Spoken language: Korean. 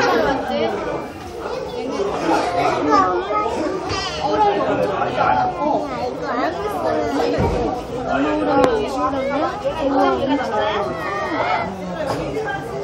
어, 이거 안 했어요.